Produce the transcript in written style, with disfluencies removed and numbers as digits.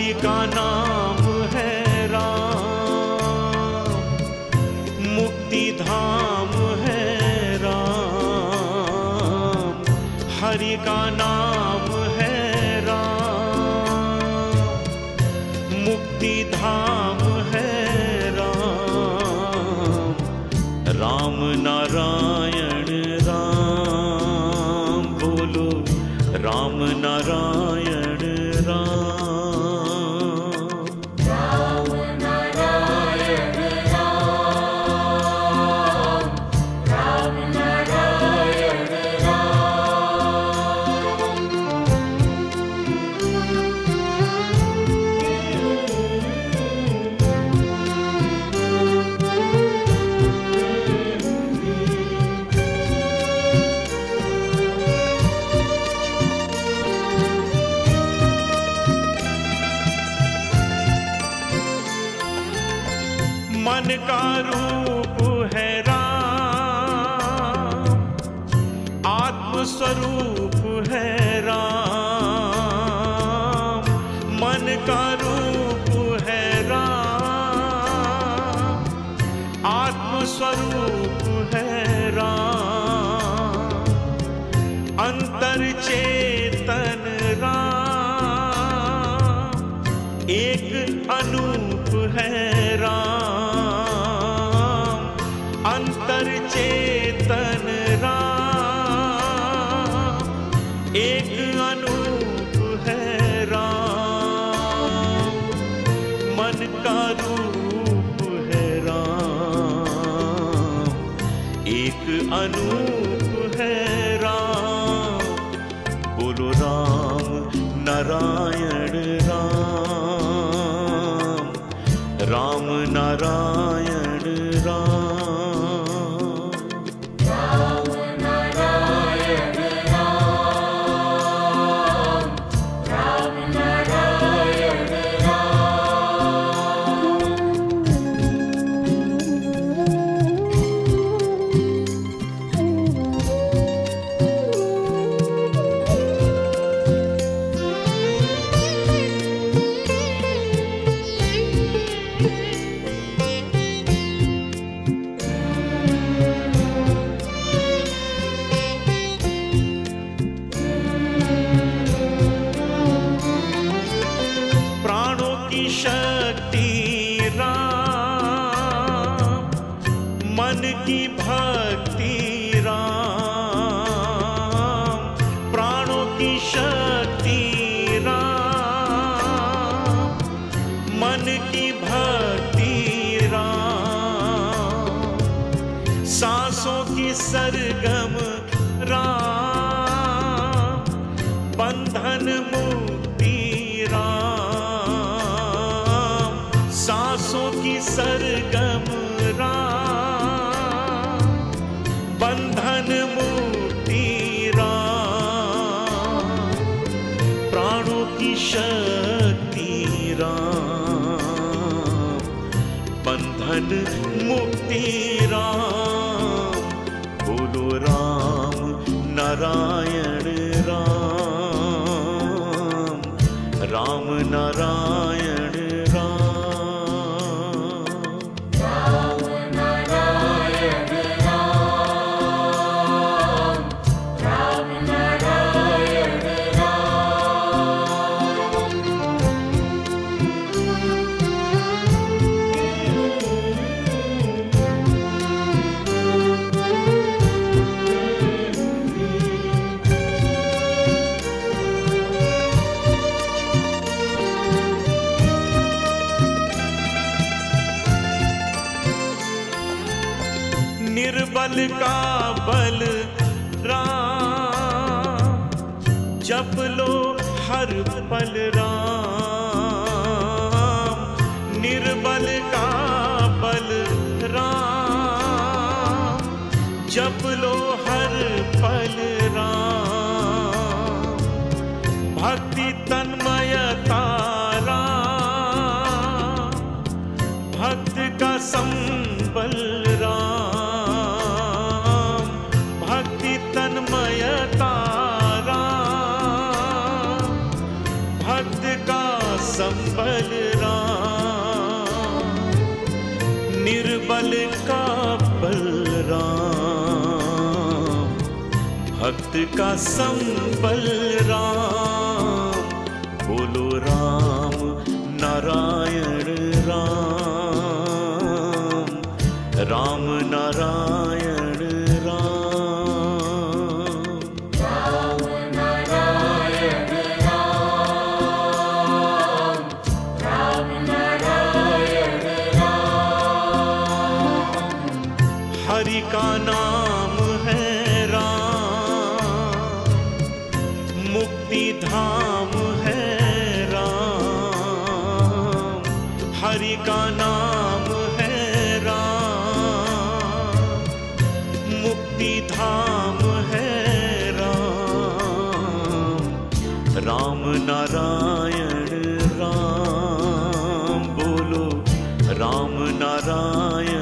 उसी का नाम है राम, मुक्ति धाम है राम, हरि का नाम है राम, मुक्ति धाम है राम। राम नारायण राम, बोलो राम नारायण राम। मन का रूप है राम, आत्मस्वरूप है राम, मन का रूप है राम, आत्मस्वरूप है राम, अंतर्चेतन राम, एक अनूप है राम, अंतर्चेतन राम, एक अनूप है राम, मन का रूप है राम, एक अनूप है राम। बोलो राम नारायण राम, राम नारायण राम। शक्ति राम, मन की भक्ति राम, प्राणों की शक्ति राम, मन की भक्ति राम, सांसों की सरगम राम, बंधन मुक्ति राम, सांसों की सरगम राम, बंधन मुक्ति राम, प्राणों की शक्ति राम, बंधन मुक्ति राम। बोलो राम नारायण राम, राम नारायण राम। निर्बल का बल राम, जप लो हर पल राम, निर्बल का बल राम, जप लो हर पल राम, भक्ति तन्मयता राम, भक्त का संबल राम, भक्त का बलराम, भक्त का संबल राम, बोलो राम नारायण राम, राम नारायण। हरि का नाम है राम, मुक्ति धाम है राम, हरि का नाम है राम, मुक्ति धाम है राम, राम नारायण राम, बोलो राम नारायण।